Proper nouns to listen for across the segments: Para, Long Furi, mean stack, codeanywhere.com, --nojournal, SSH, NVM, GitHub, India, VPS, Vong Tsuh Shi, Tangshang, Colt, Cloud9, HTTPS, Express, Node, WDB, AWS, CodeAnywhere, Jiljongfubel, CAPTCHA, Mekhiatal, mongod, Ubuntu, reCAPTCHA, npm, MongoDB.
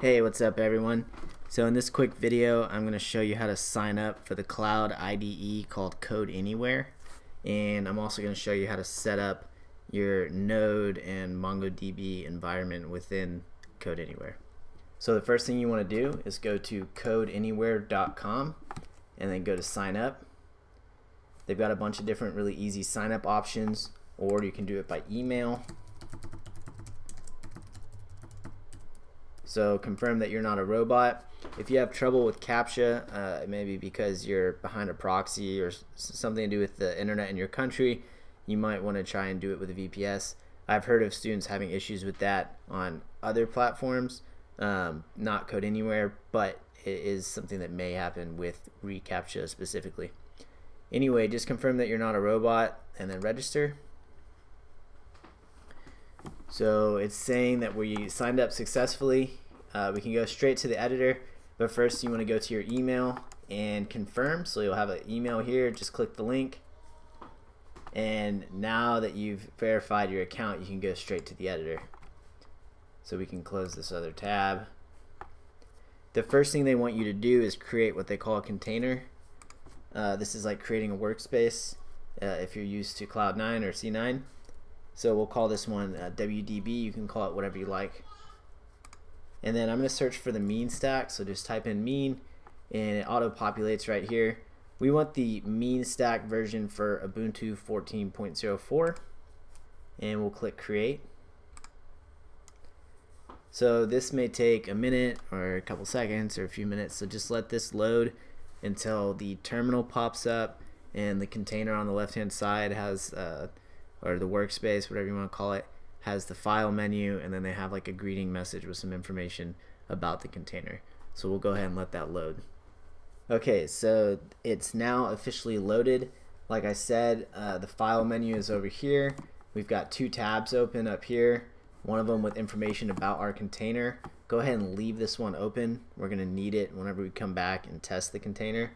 Hey, what's up everyone? So in this quick video I'm going to show you how to sign up for the cloud IDE called CodeAnywhere, and I'm also going to show you how to set up your Node and MongoDB environment within CodeAnywhere. So the first thing you want to do is go to codeanywhere.com and then go to sign up. They've got a bunch of different really easy sign up options, or you can do it by email. So confirm that you're not a robot. If you have trouble with CAPTCHA, maybe because you're behind a proxy or something to do with the internet in your country, you might want to try and do it with a VPS. I've heard of students having issues with that on other platforms, not CodeAnywhere, but it is something that may happen with reCAPTCHA specifically. Anyway, just confirm that you're not a robot and then register. So it's saying that we signed up successfully. We can go straight to the editor, but first you want to go to your email and confirm. So you'll have an email here, just click the link, and now that you've verified your account you can go straight to the editor. So we can close this other tab. The first thing they want you to do is create what they call a container. This is like creating a workspace if you're used to Cloud9 or C9. So we'll call this one WDB. You can call it whatever you like. And then I'm going to search for the mean stack. So just type in mean and it auto populates right here. We want the mean stack version for Ubuntu 14.04 and we'll click create. So this may take a minute or a couple seconds or a few minutes. So just let this load until the terminal pops up and the container on the left hand side has or the workspace, whatever you want to call it, has the file menu, and then they have like a greeting message with some information about the container. So we'll go ahead and let that load. Okay, so it's now officially loaded. Like I said, the file menu is over here. We've got two tabs open up here, one of them with information about our container. Go ahead and leave this one open. We're gonna need it whenever we come back and test the container.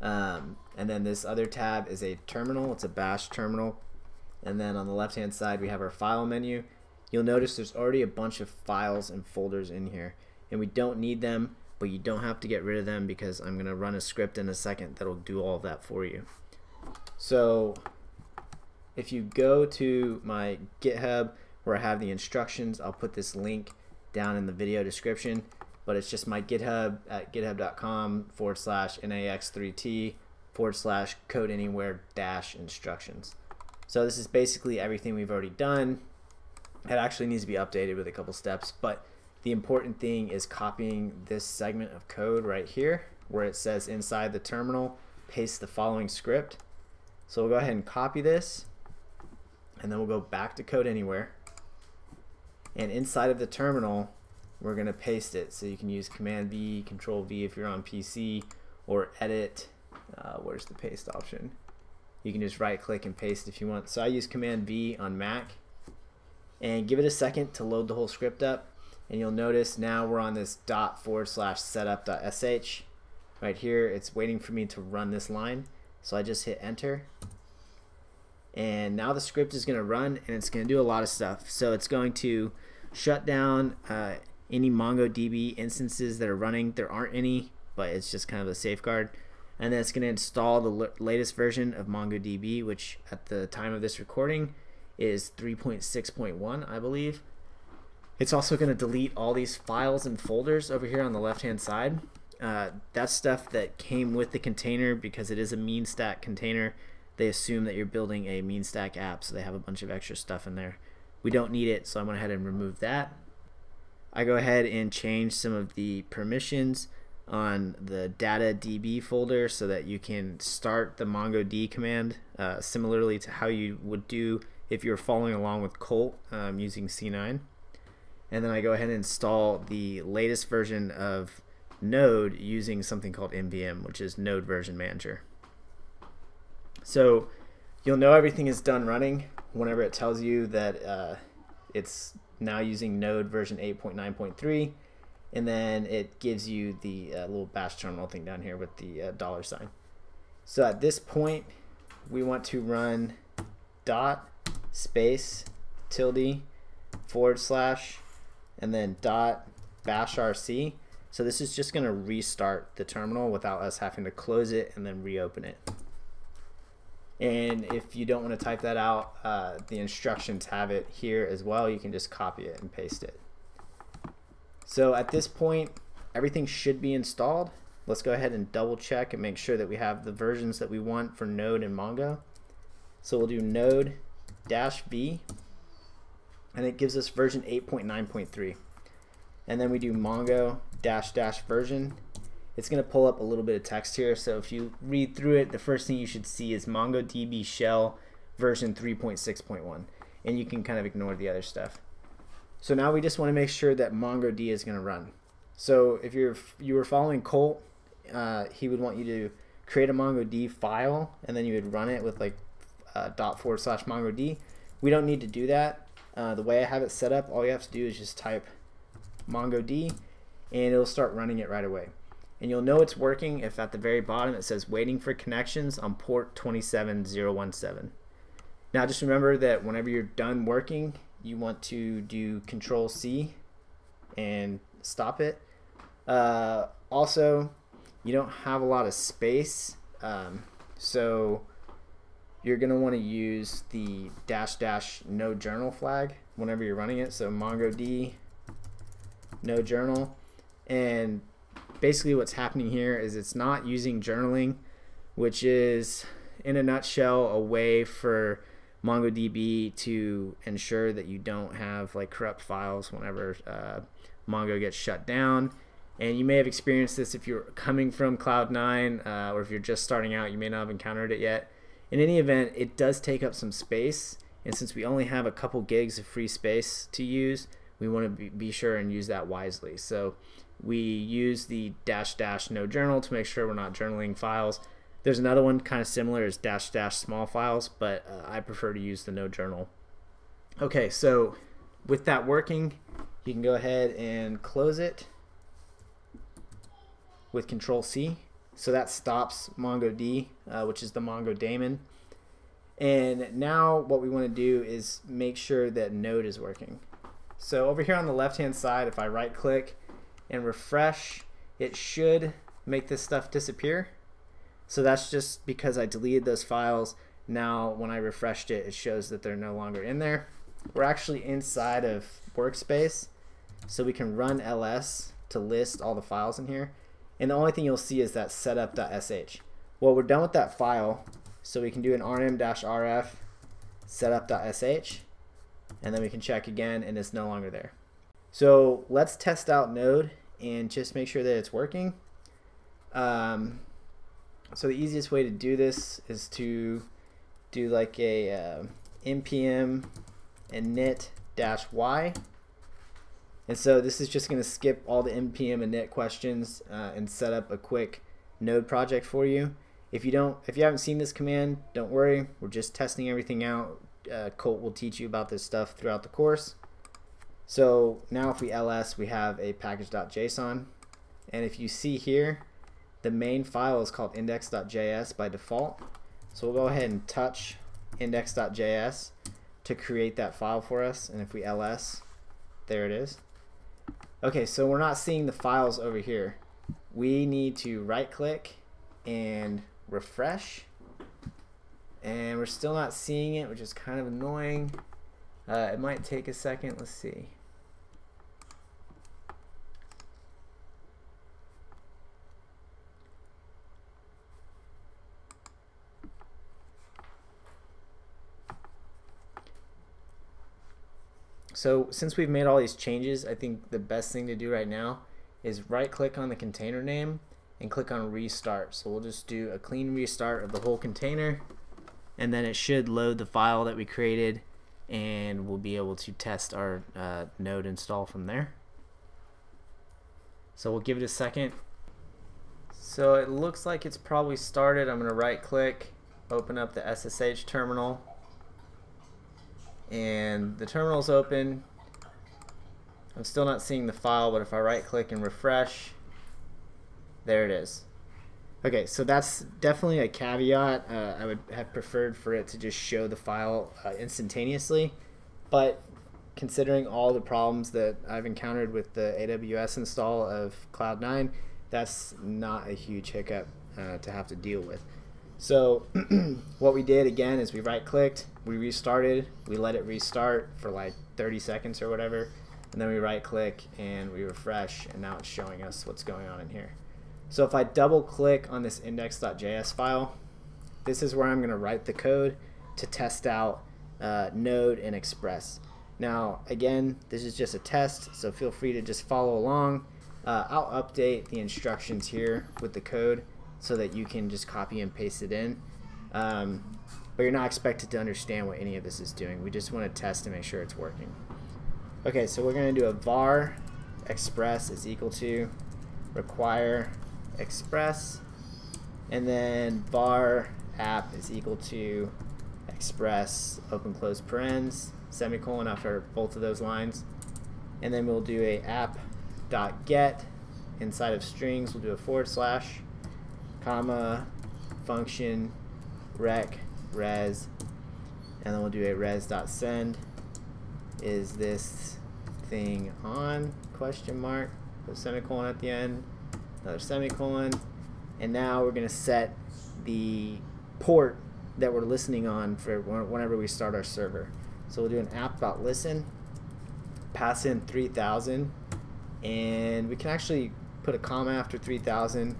And then this other tab is a terminal. It's a bash terminal. And then on the left hand side we have our file menu. You'll notice there's already a bunch of files and folders in here, and we don't need them, but you don't have to get rid of them because I'm gonna run a script in a second that'll do all of that for you. So if you go to my GitHub where I have the instructions, I'll put this link down in the video description, but it's just my GitHub at github.com/nax3t/codeanywhere-instructions. So this is basically everything we've already done. It actually needs to be updated with a couple steps, but the important thing is copying this segment of code right here where it says inside the terminal, paste the following script. So we'll go ahead and copy this, and then we'll go back to CodeAnywhere, and inside of the terminal we're gonna paste it. So you can use Command V, Control V if you're on PC, or edit, where's the paste option? You can just right click and paste if you want. So I use Command V on Mac, and give it a second to load the whole script up, and you'll notice now we're on this ./setup.sh right here. It's waiting for me to run this line, so I just hit enter, and now the script is gonna run, and it's gonna do a lot of stuff. So it's going to shut down any MongoDB instances that are running. There aren't any, but it's just kind of a safeguard. And then it's going to install the latest version of MongoDB, which at the time of this recording is 3.6.1, I believe. It's also going to delete all these files and folders over here on the left-hand side. That's stuff that came with the container because it is a mean stack container. They assume that you're building a mean stack app, so they have a bunch of extra stuff in there. We don't need it, so I went ahead and removed that. I go ahead and change some of the permissions on the data DB folder so that you can start the mongod command similarly to how you would do if you're following along with Colt using C9. And then I go ahead and install the latest version of Node using something called NVM, which is Node Version Manager. So you'll know everything is done running whenever it tells you that it's now using Node version 8.9.3. And then it gives you the little bash terminal thing down here with the dollar sign. So at this point we want to run .//, and then bashrc. So this is just going to restart the terminal without us having to close it and then reopen it. And if you don't want to type that out, the instructions have it here as well. You can just copy it and paste it. So at this point, everything should be installed. Let's go ahead and double check and make sure that we have the versions that we want for Node and Mongo. So we'll do node-v, and it gives us version 8.9.3. And then we do Mongo --version. It's going to pull up a little bit of text here. So if you read through it, the first thing you should see is MongoDB shell version 3.6.1. And you can kind of ignore the other stuff. So now we just want to make sure that MongoD is going to run. So if you were following Colt, he would want you to create a MongoD file, and then you would run it with like ./MongoD. We don't need to do that. The way I have it set up, all you have to do is just type MongoD, and it'll start running it right away. And you'll know it's working if at the very bottom it says waiting for connections on port 27017. Now just remember that whenever you're done working, you want to do Control-C and stop it. Also, you don't have a lot of space, so you're going to want to use the --no journal flag whenever you're running it. So MongoD no journal, and basically what's happening here is it's not using journaling, which is in a nutshell a way for MongoDB to ensure that you don't have like corrupt files whenever Mongo gets shut down. And you may have experienced this if you're coming from Cloud9, or if you're just starting out, you may not have encountered it yet. In any event, it does take up some space, and since we only have a couple gigs of free space to use, we want to be sure and use that wisely. So we use the --no journal to make sure we're not journaling files. There's another one kind of similar as --small files, but I prefer to use the no journal. Okay, so with that working, you can go ahead and close it with Control-C. So that stops MongoD, which is the Mongo daemon. And now what we want to do is make sure that Node is working. So over here on the left-hand side, if I right-click and refresh, it should make this stuff disappear. So that's just because I deleted those files. Now when I refreshed it, it shows that they're no longer in there. We're actually inside of Workspace, so we can run ls to list all the files in here. And the only thing you'll see is that setup.sh. Well, we're done with that file, so we can do an rm-rf setup.sh. And then we can check again, and it's no longer there. So let's test out Node and just make sure that it's working. So the easiest way to do this is to do like a npm init-y. And so this is just going to skip all the npm init questions and set up a quick Node project for you. If you haven't seen this command, don't worry. We're just testing everything out. Colt will teach you about this stuff throughout the course. So now if we ls, we have a package.json, and if you see here, the main file is called index.js by default. So we'll go ahead and touch index.js to create that file for us, and if we ls, there it is. Okay, so we're not seeing the files over here. We need to right click and refresh, and we're still not seeing it, which is kind of annoying. It might take a second. Let's see. So since we've made all these changes, I think the best thing to do right now is right click on the container name and click on restart. So we'll just do a clean restart of the whole container, and then it should load the file that we created, and we'll be able to test our Node install from there. So we'll give it a second. So it looks like it's probably started. I'm going to right click, open up the SSH terminal, and the terminal's open. I'm still not seeing the file, but if I right click and refresh, there it is. Okay, so that's definitely a caveat. I would have preferred for it to just show the file instantaneously, but considering all the problems that I've encountered with the AWS install of Cloud9, that's not a huge hiccup to have to deal with. So what we did again is we right-clicked, we restarted, we let it restart for like 30 seconds or whatever, and then we right-click and we refresh, and now it's showing us what's going on in here. So if I double-click on this index.js file, this is where I'm going to write the code to test out Node and Express. Now, again, this is just a test, so feel free to just follow along. I'll update the instructions here with the code so that you can just copy and paste it in. But you're not expected to understand what any of this is doing. We just want to test to make sure it's working. Okay, so we're going to do a var express is equal to require express, and then var app is equal to express open close parens semicolon after both of those lines, and then we'll do a app.get. Inside of strings we'll do a / comma function rec res, and then we'll do a res.send is this thing on ? Put a semicolon at the end, another semicolon, and now we're going to set the port that we're listening on for whenever we start our server. So we'll do an app.listen, pass in 3000, and we can actually put a comma after 3000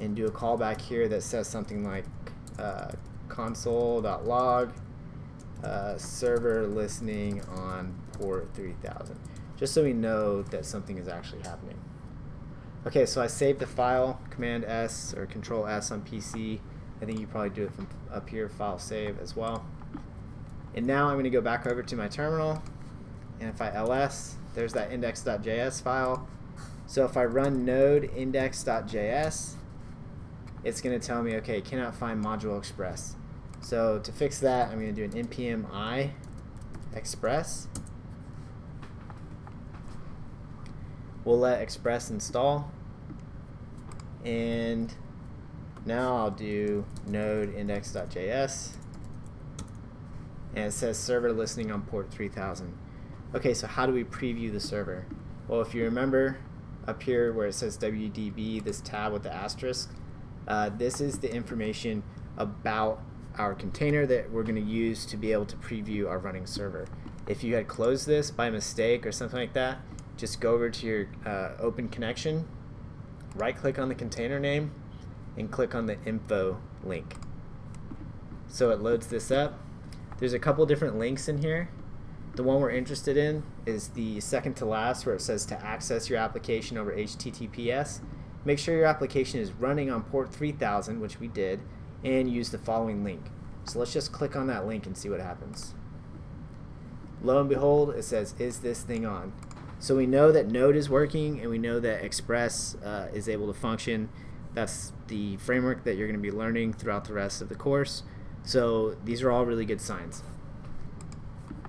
and do a callback here that says something like console.log server listening on port 3000, just so we know that something is actually happening. Okay, so I saved the file, Command S or Control S on PC. I think you probably do it from up here, file save as well. And now I'm going to go back over to my terminal, and if I ls, there's that index.js file. So if I run node index.js, it's going to tell me, okay, cannot find module express. So to fix that, I'm going to do an npm I express. We'll let express install, and now I'll do node index.js, and it says server listening on port 3000. Okay, so how do we preview the server? Well, if you remember up here where it says WDB, this tab with the asterisk, this is the information about our container that we're going to use to be able to preview our running server. If you had closed this by mistake or something like that, just go over to your open connection, right-click on the container name, and click on the info link. So it loads this up. There's a couple different links in here. The one we're interested in is the second to last where it says to access your application over HTTPS. Make sure your application is running on port 3000, which we did, and use the following link. So let's just click on that link and see what happens. Lo and behold, it says, is this thing on? So we know that Node is working, and we know that Express is able to function. That's the framework that you're going to be learning throughout the rest of the course. So these are all really good signs.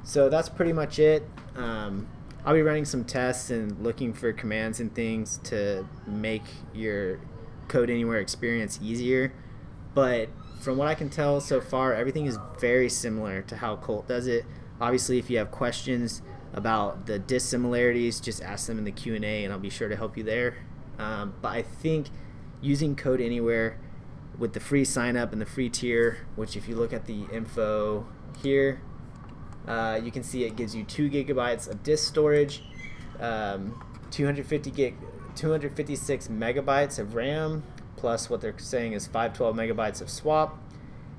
So that's pretty much it. I'll be running some tests and looking for commands and things to make your CodeAnywhere experience easier. But from what I can tell so far, everything is very similar to how Colt does it. Obviously, if you have questions about the dissimilarities, just ask them in the Q&A, and I'll be sure to help you there. But I think using CodeAnywhere with the free sign up and the free tier, which if you look at the info here, you can see it gives you 2 GB of disk storage, 256 megabytes of RAM, plus what they're saying is 512 megabytes of swap,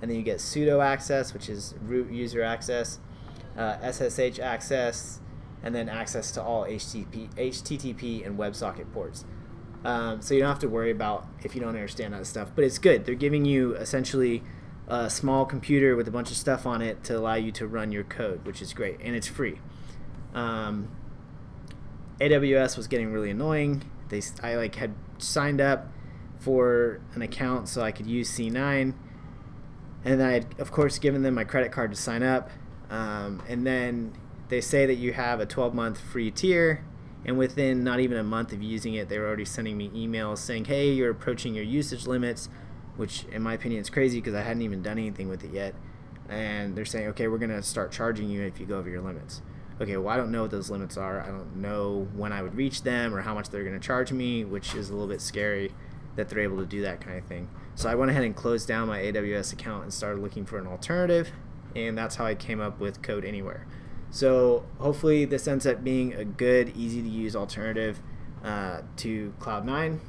and then you get sudo access, which is root user access, SSH access, and then access to all HTTP and WebSocket ports. So you don't have to worry about if you don't understand that stuff, but it's good. They're giving you essentially a small computer with a bunch of stuff on it to allow you to run your code, which is great, and it's free. AWS was getting really annoying. I like had signed up for an account so I could use C9, and I had of course given them my credit card to sign up. And then they say that you have a 12-month free tier, and within not even a month of using it, they were already sending me emails saying, hey, you're approaching your usage limits, which in my opinion is crazy because I hadn't even done anything with it yet. And they're saying, okay, we're going to start charging you if you go over your limits. okay, well, I don't know what those limits are. I don't know when I would reach them or how much they're going to charge me, which is a little bit scary that they're able to do that kind of thing. So I went ahead and closed down my AWS account and started looking for an alternative, and that's how I came up with CodeAnywhere. So hopefully this ends up being a good, easy to use alternative to Cloud9.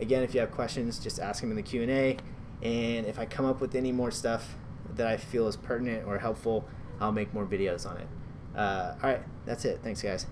Again, if you have questions, just ask them in the Q&A, and if I come up with any more stuff that I feel is pertinent or helpful, I'll make more videos on it. All right, that's it. Thanks, guys.